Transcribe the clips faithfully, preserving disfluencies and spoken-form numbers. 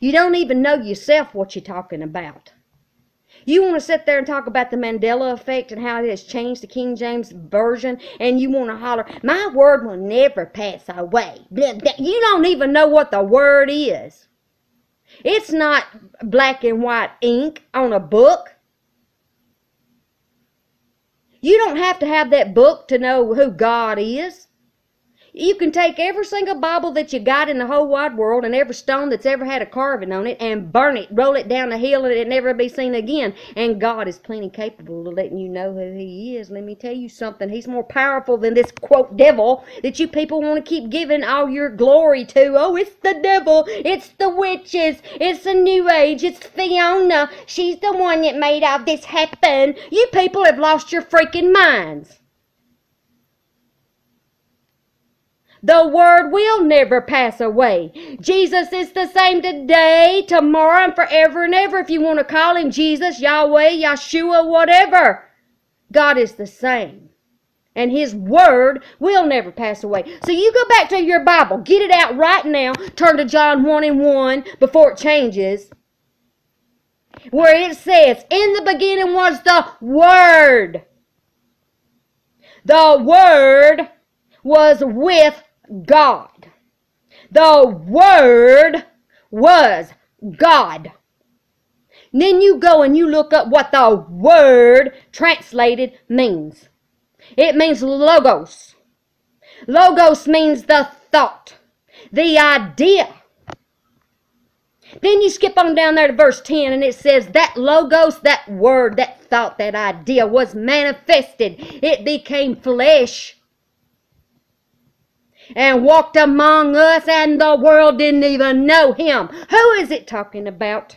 You don't even know yourself what you're talking about. You want to sit there and talk about the Mandela effect and how it has changed the King James Version, and you want to holler, my word will never pass away. You don't even know what the word is. It's not black and white ink on a book. You don't have to have that book to know who God is. You can take every single Bible that you got in the whole wide world and every stone that's ever had a carving on it and burn it, roll it down a hill, and it'll never be seen again. And God is plenty capable of letting you know who He is. Let me tell you something. He's more powerful than this, quote, devil that you people want to keep giving all your glory to. Oh, it's the devil. It's the witches. It's the New Age. It's Fiona. She's the one that made all this happen. You people have lost your freaking minds. The word will never pass away. Jesus is the same today, tomorrow, and forever and ever. If you want to call Him Jesus, Yahweh, Yeshua, whatever, God is the same. And His word will never pass away. So you go back to your Bible. Get it out right now. Turn to John one and one before it changes. Where it says, in the beginning was the Word. The Word was with God. God. The Word was God. And then you go and you look up what the word translated means. It means logos. Logos means the thought, the idea. Then you skip on down there to verse ten, and it says that logos, that word, that thought, that idea was manifested. It became flesh and walked among us, and the world didn't even know Him. Who is it talking about?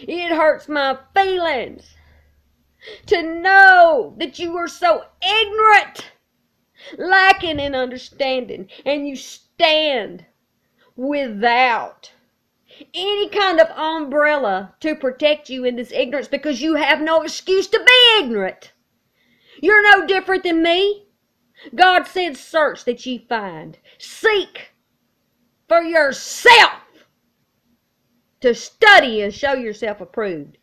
It hurts my feelings to know that you are so ignorant, lacking in understanding, and you stand without any kind of umbrella to protect you in this ignorance, because you have no excuse to be ignorant. You're no different than me. God said, search that ye find. Seek for yourself to study and show yourself approved.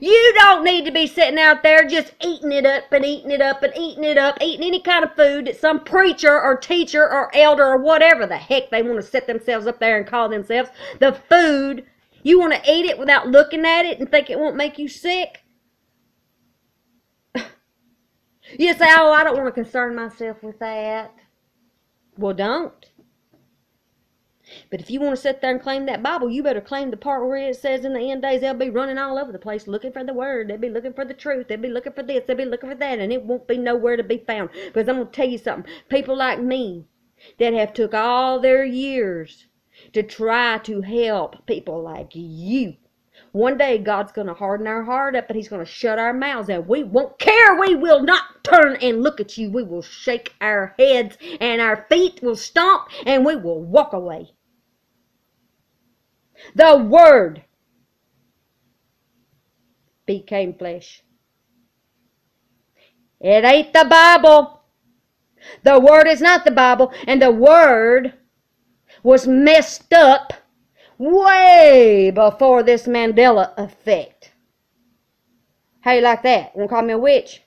You don't need to be sitting out there just eating it up and eating it up and eating it up, eating any kind of food that some preacher or teacher or elder or whatever the heck they want to set themselves up there and call themselves the food. You want to eat it without looking at it and think it won't make you sick? You say, oh, I don't want to concern myself with that. Well, don't. But if you want to sit there and claim that Bible, you better claim the part where it says in the end days they'll be running all over the place looking for the word. They'll be looking for the truth. They'll be looking for this. They'll be looking for that. And it won't be nowhere to be found. Because I'm going to tell you something. People like me that have took all their years to try to help people like you. One day God's going to harden our heart up, and He's going to shut our mouths, and we won't care. We will not turn and look at you. We will shake our heads, and our feet will stomp, and we will walk away. The Word became flesh. It ain't the Bible. The Word is not the Bible, and the Word was messed up way before this Mandela effect. How you like that? Wanna call me a witch?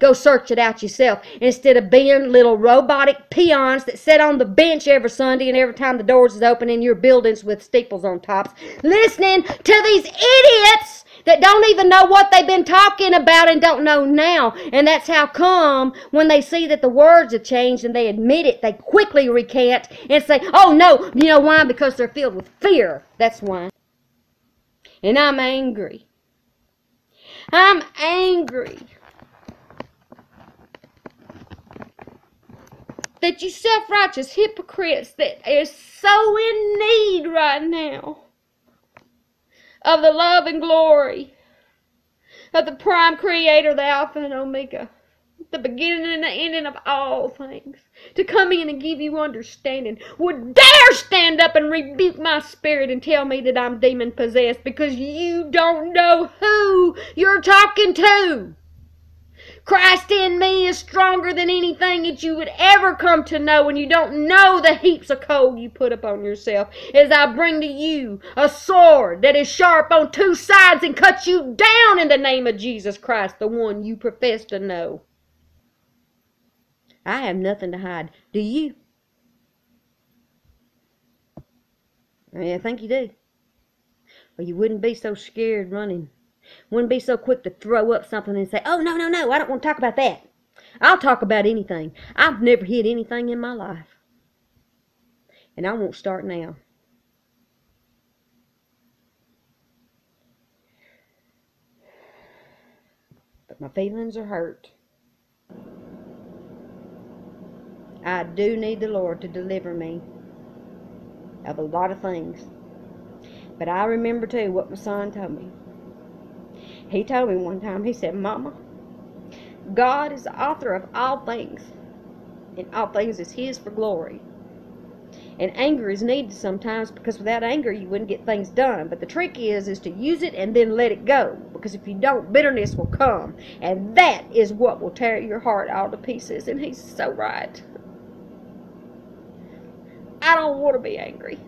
Go search it out yourself, instead of being little robotic peons that sit on the bench every Sunday and every time the doors is open in your buildings with steeples on tops, listening to these idiots that don't even know what they've been talking about and don't know now. And that's how come when they see that the words have changed and they admit it, they quickly recant and say, oh no, you know why? Because they're filled with fear. That's why. And I'm angry. I'm angry that you self-righteous hypocrites that are so in need right now of the love and glory of the prime creator, the Alpha and Omega, the beginning and the ending of all things, to come in and give you understanding, would dare stand up and rebuke my spirit and tell me that I'm demon possessed, because you don't know who you're talking to. Christ in me is stronger than anything that you would ever come to know, and you don't know the heaps of cold you put upon yourself, as I bring to you a sword that is sharp on two sides and cuts you down in the name of Jesus Christ, the one you profess to know. I have nothing to hide. Do you? I mean, I think you do. Well, you wouldn't be so scared running. Wouldn't be so quick to throw up something and say, oh, no, no, no, I don't want to talk about that. I'll talk about anything. I've never hid anything in my life. And I won't start now. But my feelings are hurt. I do need the Lord to deliver me of a lot of things. But I remember, too, what my son told me. He told me one time, he said, Mama, God is the author of all things, and all things is His for glory. And anger is needed sometimes, because without anger you wouldn't get things done. But the trick is, is to use it and then let it go. Because if you don't, bitterness will come. And that is what will tear your heart all to pieces. And he's so right. I don't want to be angry.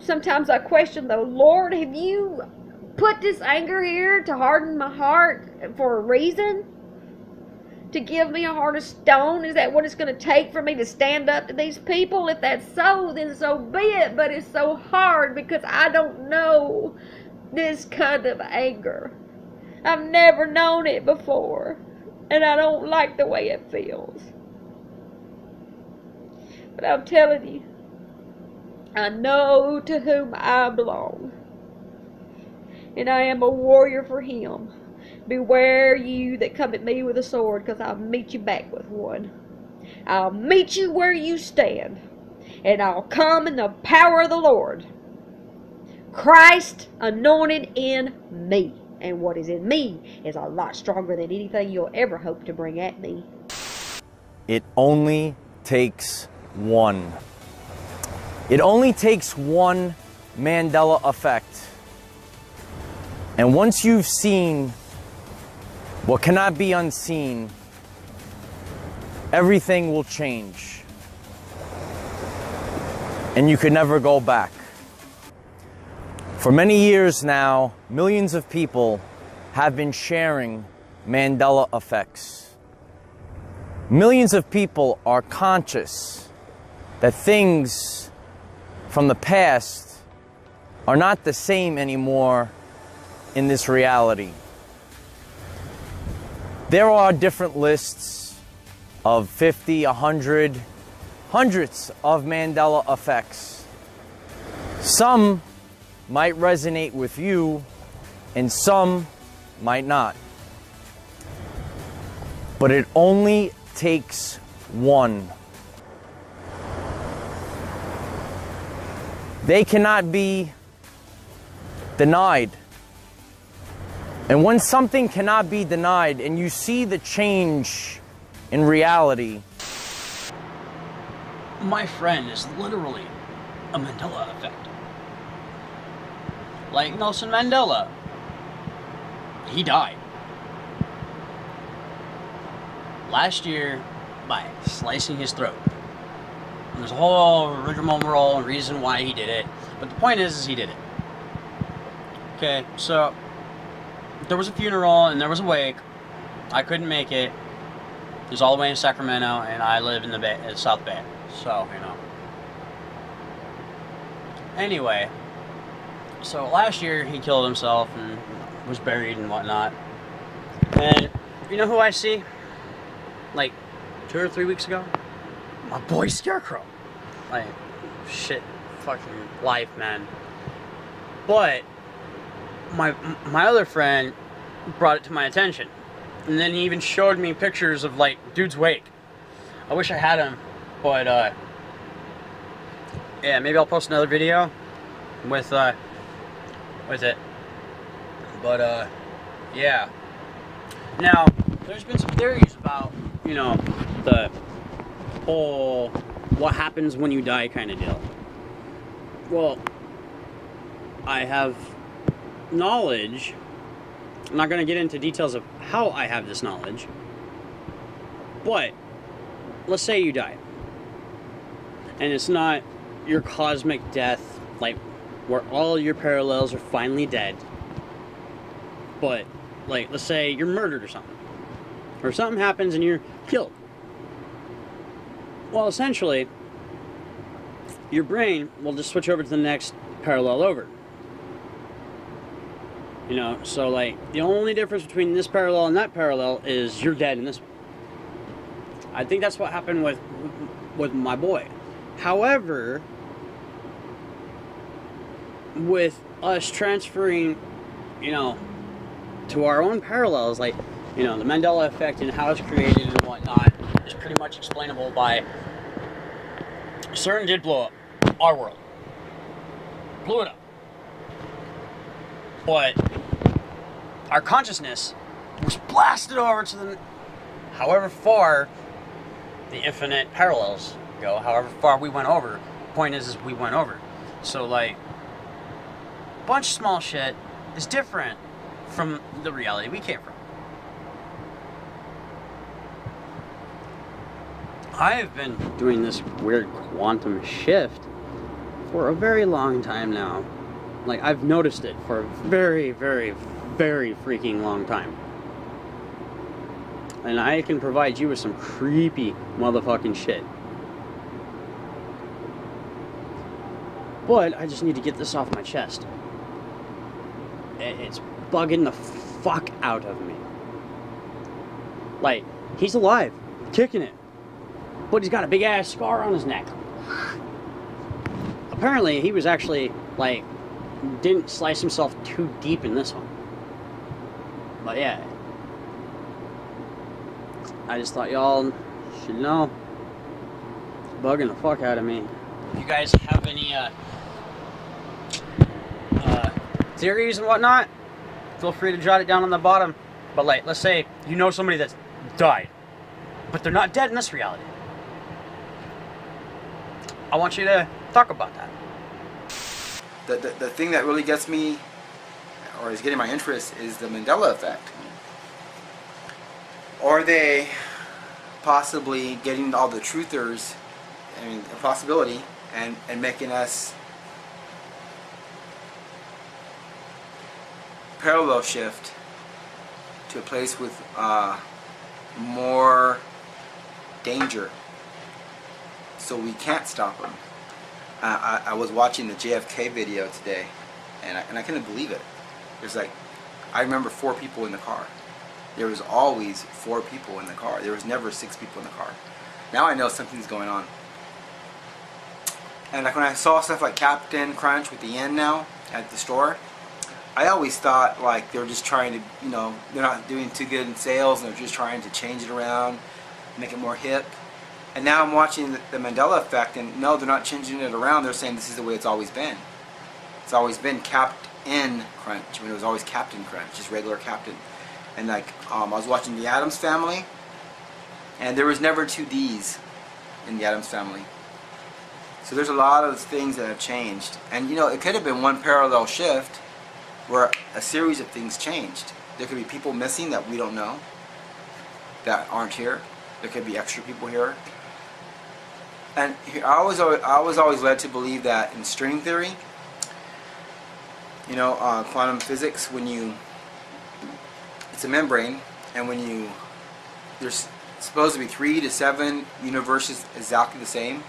Sometimes I question, though, Lord, have you put this anger here to harden my heart for a reason? To give me a heart of stone? Is that what it's going to take for me to stand up to these people? If that's so, then so be it. But it's so hard because I don't know this kind of anger. I've never known it before. And I don't like the way it feels. But I'm telling you, I know to whom I belong. And I am a warrior for Him. Beware you that come at me with a sword, because I'll meet you back with one. I'll meet you where you stand. And I'll come in the power of the Lord. Christ anointed in me. And what is in me is a lot stronger than anything you'll ever hope to bring at me. It only takes one. It only takes one Mandela effect. And once you've seen what cannot be unseen, everything will change. And you can never go back. For many years now, millions of people have been sharing Mandela effects. Millions of people are conscious that things from the past are not the same anymore in this reality. There are different lists of fifty, one hundred, hundreds of Mandela effects. Some might resonate with you and some might not. But it only takes one. They cannot be denied. And when something cannot be denied and you see the change in reality. My friend is literally a Mandela effect. Like Nelson Mandela, he died last year by slicing his throat. And there's a whole rigmarole reason why he did it, but the point is, is he did it. Okay, so there was a funeral and there was a wake. I couldn't make it. It was all the way in Sacramento, and I live in the Bay, in South Bay. So, you know. Anyway, so last year he killed himself and was buried and whatnot. And you know who I see? Like two or three weeks ago? My boy Scarecrow. Like, shit, fucking life, man. But My, my other friend brought it to my attention, and then he even showed me pictures of, like, dude's wake. I wish I had him, but, uh, yeah, maybe I'll post another video with, uh, with it, but, uh, yeah. Now, there's been some theories about, you know, the whole what happens when you die kind of deal. Well, I have knowledge I'm not going to get into details of how I have this knowledge, but let's say you die. And it's not your cosmic death, like where all your parallels are finally dead, but like, let's say you're murdered or something, or something happens and you're killed. Well, essentially, your brain will just switch over to the next parallel over. You know, so like, the only difference between this parallel and that parallel is you're dead in this one. I think that's what happened with, with my boy. However, with us transferring, you know, to our own parallels, like, you know, the Mandela effect and how it's created and whatnot is pretty much explainable by CERN did blow up our world. Blew it up. But our consciousness was blasted over to the, however far the infinite parallels go, however far we went over. Point is, is we went over. So like, a bunch of small shit is different from the reality we came from. I have been doing this weird quantum shift for a very long time now. Like, I've noticed it for a very, very, very freaking long time. And I can provide you with some creepy motherfucking shit. But I just need to get this off my chest. It's bugging the fuck out of me. Like, he's alive, kicking it, but he's got a big ass scar on his neck. Apparently he was actually, like, didn't slice himself too deep in this one. But yeah, I just thought y'all should know. It's bugging the fuck out of me. You guys have any uh, uh, theories and whatnot, feel free to jot it down on the bottom. But like, let's say you know somebody that's died, but they're not dead in this reality. I want you to talk about that. The, the, the thing that really gets me, or is getting my interest, is the Mandela effect. Are they possibly getting all the truthers, I mean, a possibility, and, and making us parallel shift to a place with uh, more danger, so we can't stop them. Uh, I, I was watching the J F K video today, and I, and I couldn't believe it. There's like, I remember four people in the car. There was always four people in the car. There was never six people in the car. Now I know something's going on. And like when I saw stuff like Captain Crunch with the N now at the store, I always thought like they were just trying to, you know, they're not doing too good in sales, and they're just trying to change it around, make it more hip. And now I'm watching the Mandela effect, and no, they're not changing it around. They're saying this is the way it's always been. It's always been Captain Crunch. I mean, it was always Captain Crunch, just regular Captain. And like, um, I was watching The Addams Family, and there was never two D's in The Addams Family. So there's a lot of things that have changed. And you know, it could have been one parallel shift where a series of things changed. There could be people missing that we don't know, that aren't here. There could be extra people here. And I was always, I was always led to believe that in string theory, you know, uh, quantum physics, when you, it's a membrane, and when you, there's supposed to be three to seven universes exactly the same,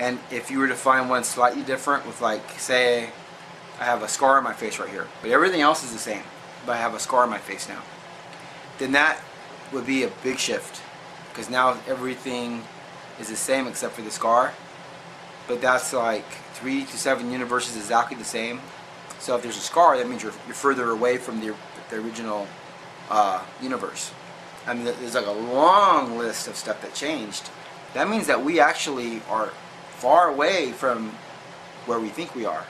and if you were to find one slightly different with, like, say, I have a scar on my face right here, but everything else is the same, but I have a scar on my face now, then that would be a big shift, because now everything is the same except for the scar. But that's like three to seven universes exactly the same. So if there's a scar, that means you're, you're further away from the, the original uh, universe. I mean, there's like a long list of stuff that changed. That means that we actually are far away from where we think we are.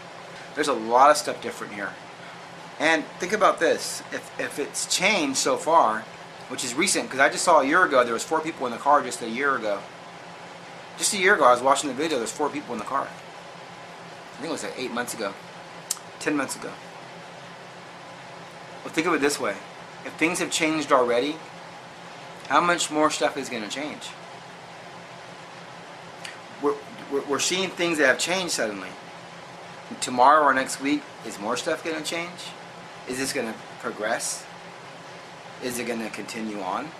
There's a lot of stuff different here. And think about this, if, if it's changed so far, which is recent, because I just saw a year ago there was four people in the car just a year ago. Just a year ago, I was watching the video. There's four people in the car. I think it was like eight months ago, ten months ago. Well, think of it this way. If things have changed already, how much more stuff is going to change? We're, we're, we're seeing things that have changed suddenly. Tomorrow or next week, is more stuff going to change? Is this going to progress? Is it going to continue on?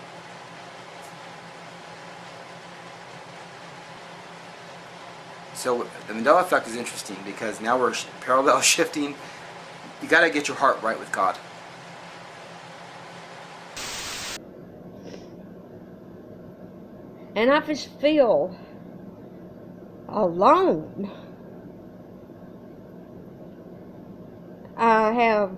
So the Mandela effect is interesting because now we're parallel shifting. You got to get your heart right with God. And I just feel alone. I have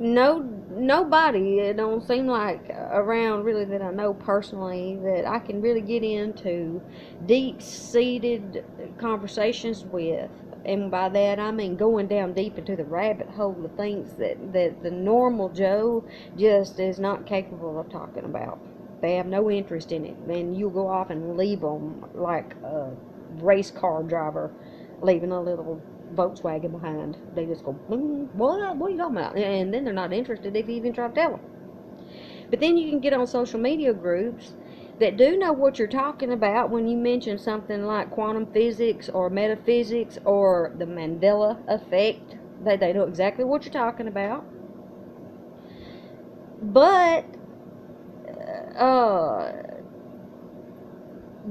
no nobody, it don't seem like, around really that I know personally that I can really get into deep-seated conversations with. And by that I mean going down deep into the rabbit hole of things that, that the normal Joe just is not capable of talking about. They have no interest in it. And you'll go off and leave them like a race car driver leaving a little Volkswagen behind. They just go, what, what are you talking about? And then they're not interested if you even try to tell them. But then you can get on social media groups that do know what you're talking about when you mention something like quantum physics or metaphysics or the Mandela effect. They, they know exactly what you're talking about. But uh,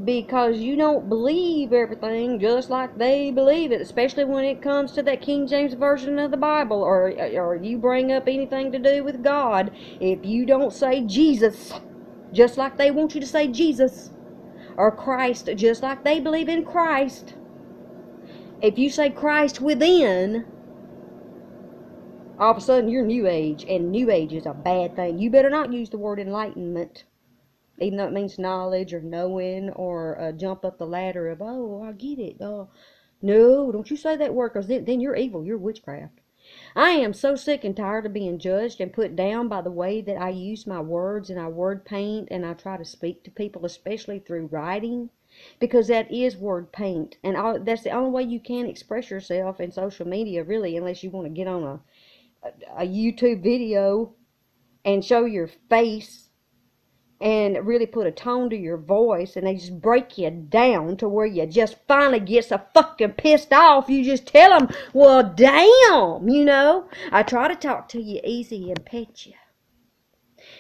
because you don't believe everything just like they believe it, especially when it comes to that King James Version of the Bible, or, or you bring up anything to do with God. If you don't say Jesus just like they want you to say Jesus, or Christ just like they believe in Christ, if you say Christ within, all of a sudden you're New Age, and New Age is a bad thing. You better not use the word enlightenment, even though it means knowledge or knowing or uh, jump up the ladder of, oh, I get it. Oh, no, don't you say that word, because then, then you're evil, you're witchcraft. I am so sick and tired of being judged and put down by the way that I use my words, and I word paint, and I try to speak to people, especially through writing, because that is word paint. And all, that's the only way you can express yourself in social media, really, unless you want to get on a, a, a YouTube video and show your face and really put a tone to your voice, and they just break you down to where you just finally get so fucking pissed off. You just tell them, well, damn, you know. I try to talk to you easy and pet you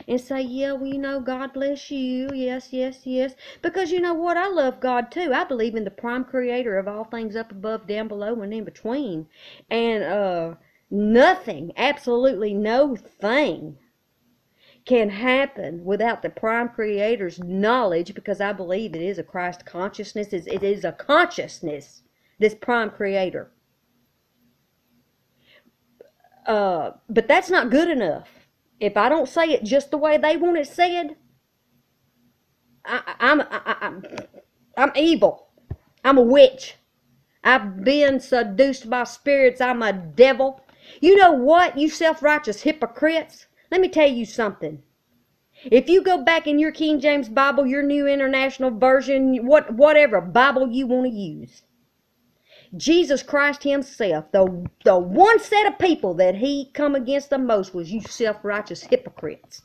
and say, yeah, well, you know, God bless you. Yes, yes, yes. Because you know what? I love God, too. I believe in the prime creator of all things up above, down below, and in between. And uh, nothing, absolutely no thing, can happen without the prime creator's knowledge, because I believe it is a Christ consciousness. It is a consciousness, this prime creator. Uh, but that's not good enough. If I don't say it just the way they want it said, I, I'm, I, I'm, I'm evil. I'm a witch. I've been seduced by spirits. I'm a devil. You know what, you self-righteous hypocrites? Let me tell you something. If you go back in your King James Bible, your New International Version, what, whatever Bible you want to use, Jesus Christ himself, the, the one set of people that he come against the most was you self-righteous hypocrites.